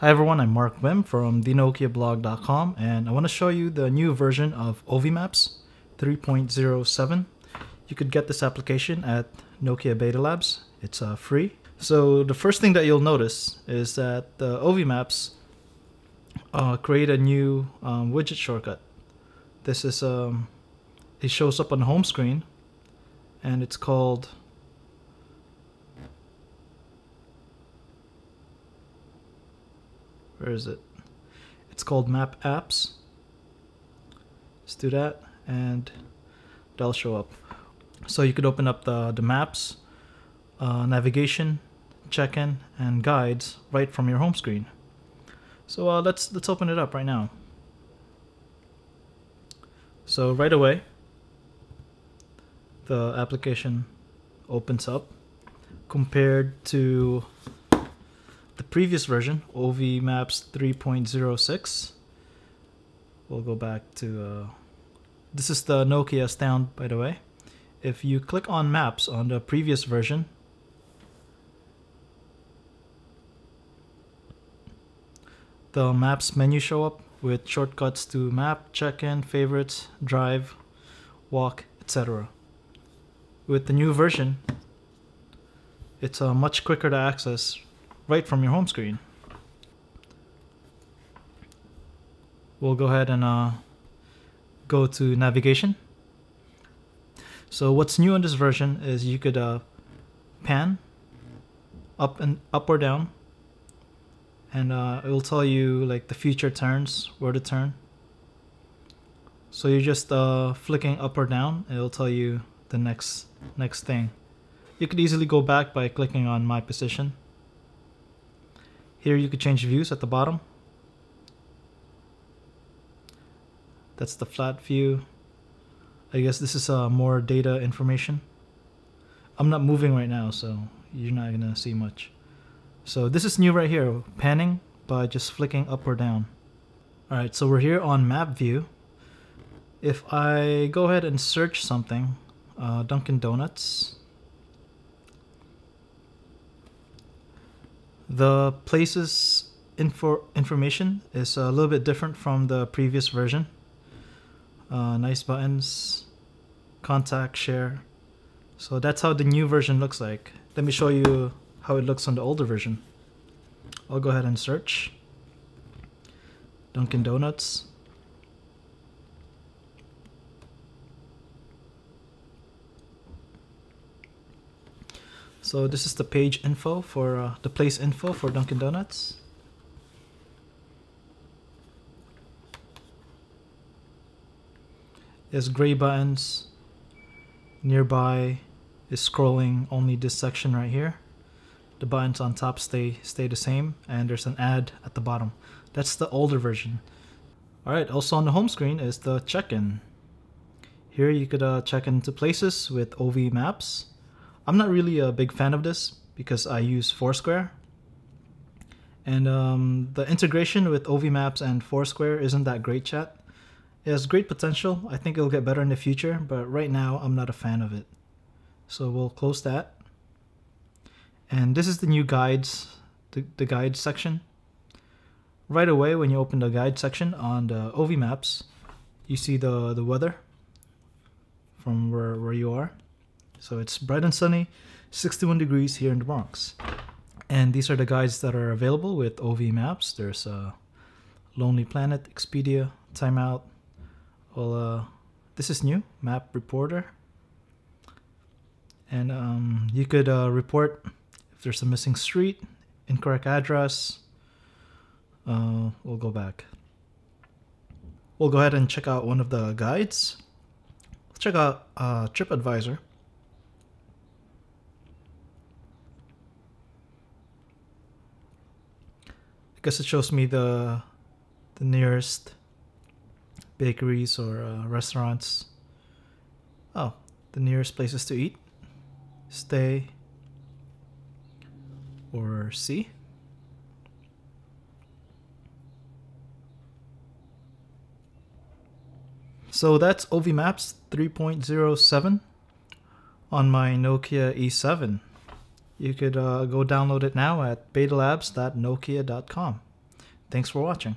Hi everyone, I'm Mark Guim from TheNokiaBlog.com, and I want to show you the new version of Ovi Maps 3.07. You could get this application at Nokia Beta Labs. It's free. So the first thing that you'll notice is that the Ovi Maps create a new widget shortcut. This is it shows up on the home screen, and it's called It's called Map Apps. Let's do that, and that'll show up. So you could open up the maps, navigation, check-in, and guides right from your home screen. So let's open it up right now. So right away, the application opens up compared to the previous version, Ovi Maps 3.06. We'll go back to this is the Nokia stand, by the way. If you click on maps on the previous version, the maps menu show up with shortcuts to map, check-in, favorites, drive, walk, etc. With the new version, it's much quicker to access right from your home screen. We'll go ahead and go to navigation. So what's new in this version is you could pan up or down, and it will tell you like the future turns, where to turn. So you're just flicking up or down, and it'll tell you the next thing. You could easily go back by clicking on my position. Here you could change views at the bottom. That's the flat view. I guess this is more data information. I'm not moving right now, so you're not gonna see much. So this is new right here, panning by just flicking up or down. Alright, so we're here on map view. If I go ahead and search something, Dunkin' Donuts, the places information is a little bit different from the previous version. Nice buttons, contact, share. So that's how the new version looks like. Let me show you how it looks on the older version. I'll go ahead and search Dunkin' Donuts. So this is the page info for the place info for Dunkin' Donuts. There's gray buttons. Nearby is scrolling only this section right here. The buttons on top stay the same, and there's an ad at the bottom. That's the older version. Alright, also on the home screen is the check-in. Here you could check into places with Ovi Maps. I'm not really a big fan of this because I use Foursquare, and the integration with Ovi Maps and Foursquare isn't that great. It has great potential. I think it'll get better in the future, but right now I'm not a fan of it. So we'll close that. And this is the new guides, the guide section. Right away, when you open the guide section on the Ovi Maps, you see the weather from where you are. So it's bright and sunny, 61 degrees here in the Bronx. And these are the guides that are available with Ovi Maps. There's Lonely Planet, Expedia, Timeout. Well, this is new, Map Reporter. And you could report if there's a missing street, incorrect address. We'll go back. We'll go ahead and check out one of the guides. Let's check out TripAdvisor. I guess it shows me the nearest bakeries or restaurants. Oh, the nearest places to eat, stay, or see. So that's Ovi Maps 3.07 on my Nokia E7. You could go download it now at betalabs.nokia.com. Thanks for watching.